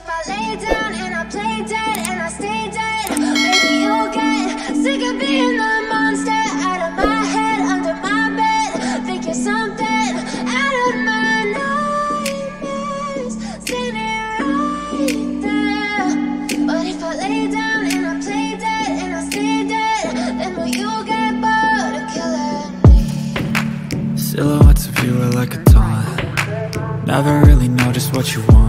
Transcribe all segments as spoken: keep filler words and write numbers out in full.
if I lay down and I play dead and I stay dead? Maybe you'll get sick of being the monster out of my head, under my bed. Think you're something out of my nightmares, standing right there. But if I lay down and I play dead and I stay dead, then will you get bored of killing me? Silhouettes of you are like a taunt. Never really know just what you want.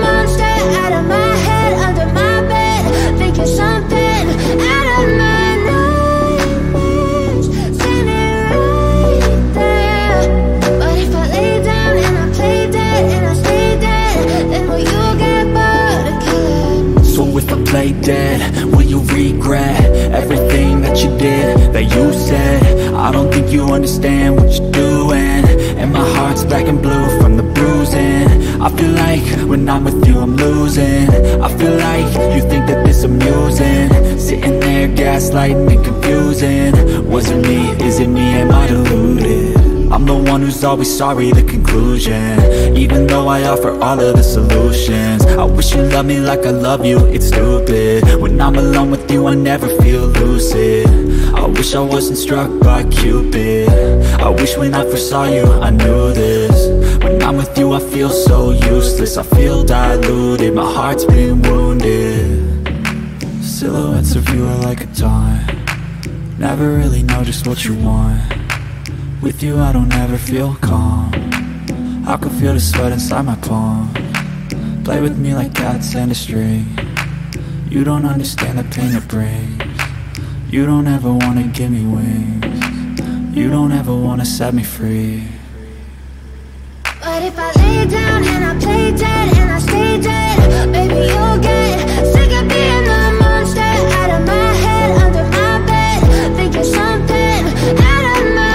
monster out of my head, under my bed. Think you're something out of my nightmares, standing right there. But if I lay down and I play dead and I stay dead, then will you get bored of killing me? So if I play dead, will you regret everything that you did, that you said? I don't think you understand what you're doing, and my heart's black and blue from the bruising. I feel like when I'm with you I'm losing. I feel like you think that this is amusing, sitting there gaslighting and confusing. Was it me, is it me, am I deluded? I'm the one who's always sorry, the conclusion. Even though I offer all of the solutions, I wish you loved me like I love you, it's stupid. When I'm alone with you, I never feel lucid. I wish I wasn't struck by Cupid. I wish when I first saw you, I knew this. When I'm with you, I feel so useless. I feel diluted, my heart's been wounded. Silhouettes of you are like a taunt. Never really know just what you want. With you I don't ever feel calm. I can feel the sweat inside my palm. Play with me like cats and a string. You don't understand the pain it brings. You don't ever wanna give me wings. You don't ever wanna set me free. But if I lay down and I play dead and I stay dead, baby you'll get sick of being the monster out of my head, under my bed. Think you're something out of my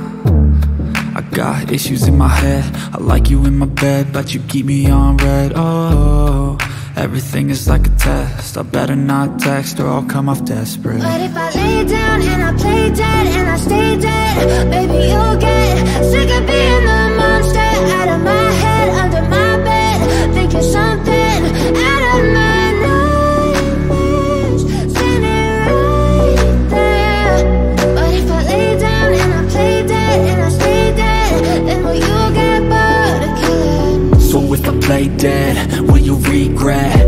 I got issues in my head, I like you in my bed, but you keep me on red. Oh, everything is like a test, I better not text or I'll come off desperate. But if I lay down and I play dead and I stay dead, baby you'll get sick of being the monster out of my head, under my bed. Think you're something out of my nightmares, standing right there. But if I lay down and I play dead and I stay dead, then will you get bored of killing me? So if I play dead dead? Will you regret?